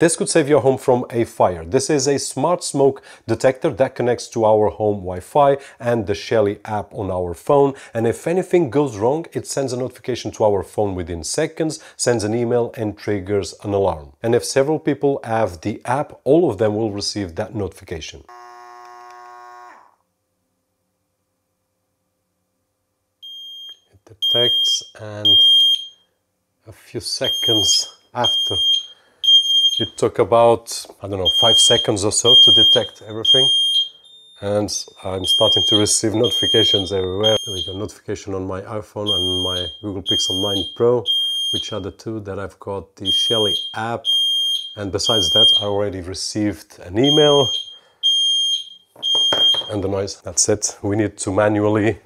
This could save your home from a fire. This is a smart smoke detector that connects to our home Wi-Fi and the Shelly app on our phone, and if anything goes wrong, it sends a notification to our phone within seconds, sends an email and triggers an alarm. And if several people have the app, all of them will receive that notification. It detects, and a few seconds after. It took about, I don't know, 5 seconds or so to detect everything. And I'm starting to receive notifications everywhere. There we go, notification on my iPhone and my Google Pixel 9 Pro, which are the two that I've got, the Shelly app. And besides that, I already received an email. And the noise, that's it. We need to manually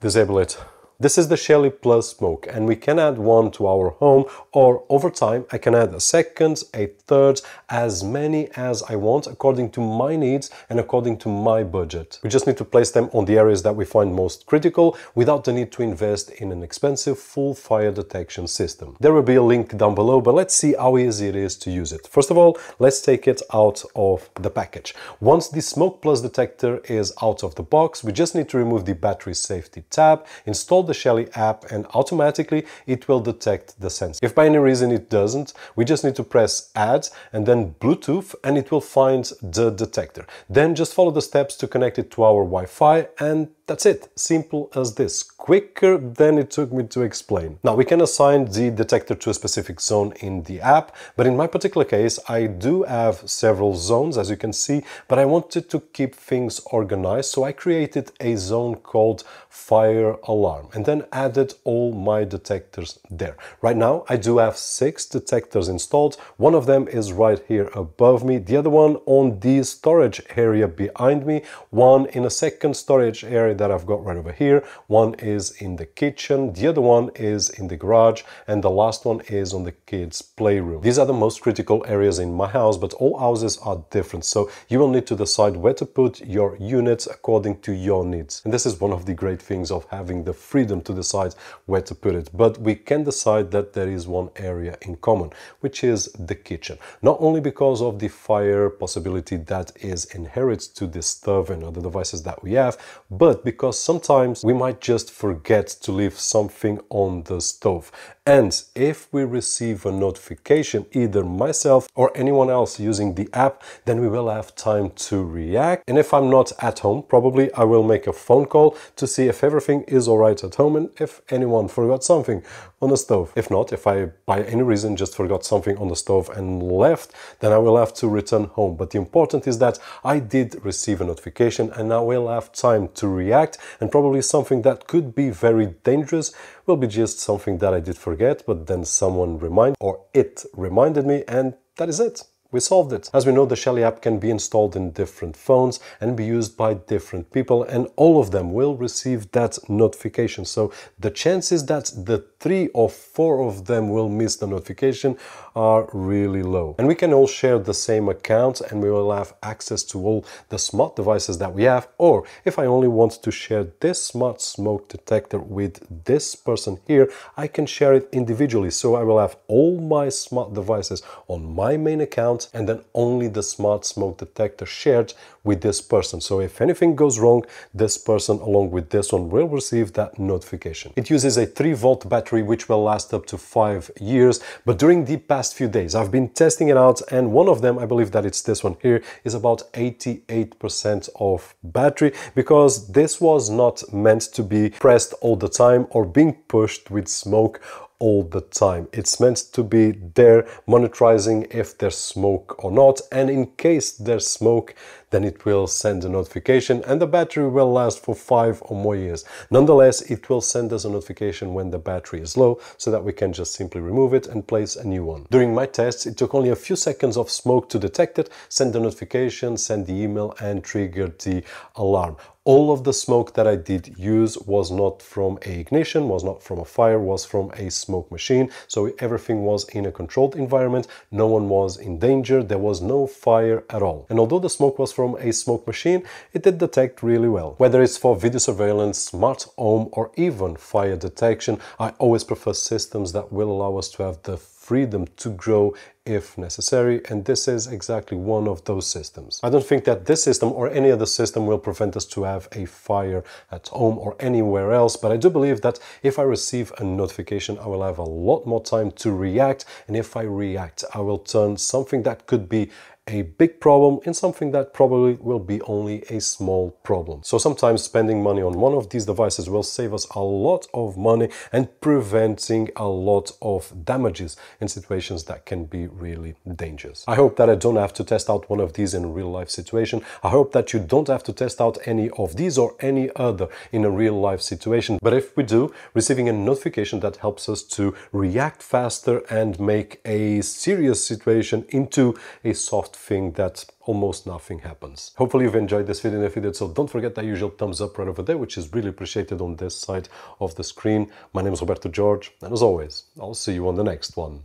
disable it. This is the Shelly Plus Smoke, and we can add one to our home, or over time I can add a second, a third, as many as I want according to my needs and according to my budget. We just need to place them on the areas that we find most critical without the need to invest in an expensive full fire detection system. There will be a link down below, but let's see how easy it is to use it. First of all, let's take it out of the package. Once the Smoke Plus detector is out of the box, we just need to remove the battery safety tab, install the Shelly app, and automatically it will detect the sensor. If by any reason it doesn't, we just need to press add and then Bluetooth, and it will find the detector. Then just follow the steps to connect it to our Wi-Fi, and that's it. Simple as this. Quicker than it took me to explain. Now, we can assign the detector to a specific zone in the app, but in my particular case, I do have several zones, as you can see, but I wanted to keep things organized, so I created a zone called Fire Alarm and then added all my detectors there. Right now, I do have 6 detectors installed. One of them is right here above me, the other one on the storage area behind me, one in a second storage area that I've got right over here, one is in the kitchen, the other one is in the garage, and the last one is on the kids' playroom. These are the most critical areas in my house, but all houses are different, so you will need to decide where to put your units according to your needs. And this is one of the great things of having the freedom to decide where to put it, but we can decide that there is one area in common, which is the kitchen. Not only because of the fire possibility that is inherent to this stove and other devices that we have, but because sometimes we might just forget to leave something on the stove. And if we receive a notification, either myself or anyone else using the app, then we will have time to react. And if I'm not at home, probably I will make a phone call to see if everything is all right at home and if anyone forgot something on the stove. If not, if I by any reason just forgot something on the stove and left, then I will have to return home. But the important is that I did receive a notification and I will have time to react, and probably something that could be very dangerous will be just something that I did forget, but then someone reminded me, and that is it. We solved it. As we know, the Shelly app can be installed in different phones and be used by different people, and all of them will receive that notification. So the chances that the 3 or 4 of them will miss the notification are really low. And we can all share the same account and we will have access to all the smart devices that we have. Or if I only want to share this smart smoke detector with this person here, I can share it individually. So I will have all my smart devices on my main account, and then only the smart smoke detector shared with this person. So if anything goes wrong, this person along with this one will receive that notification. It uses a 3-volt battery which will last up to 5 years, but during the past few days I've been testing it out, and one of them, I believe that it's this one here, is about 88% of battery, because this was not meant to be pressed all the time or being pushed with smoke all the time. It's meant to be there monitoring if there's smoke or not, and in case there's smoke, then it will send a notification, and the battery will last for 5 or more years. Nonetheless, it will send us a notification when the battery is low, so that we can just simply remove it and place a new one. During my tests, it took only a few seconds of smoke to detect it, send the notification, send the email, and trigger the alarm. All of the smoke that I did use was not from an ignition, was not from a fire, was from a smoke machine. So everything was in a controlled environment, no one was in danger, there was no fire at all. And although the smoke was from a smoke machine, it did detect really well. Whether it's for video surveillance, smart home, or even fire detection, I always prefer systems that will allow us to have the freedom to grow if necessary, and this is exactly one of those systems. I don't think that this system or any other system will prevent us to have a fire at home or anywhere else, but I do believe that if I receive a notification, I will have a lot more time to react, and if I react, I will turn something that could be a big problem in something that probably will be only a small problem. So sometimes spending money on one of these devices will save us a lot of money and preventing a lot of damages in situations that can be really dangerous. I hope that I don't have to test out one of these in a real life situation. I hope that you don't have to test out any of these or any other in a real life situation. But if we do, receiving a notification that helps us to react faster and make a serious situation into a soft thing that almost nothing happens. Hopefully you've enjoyed this video, and if you did so, don't forget that usual thumbs up right over there, which is really appreciated on this side of the screen. My name is Roberto George, and as always, I'll see you on the next one.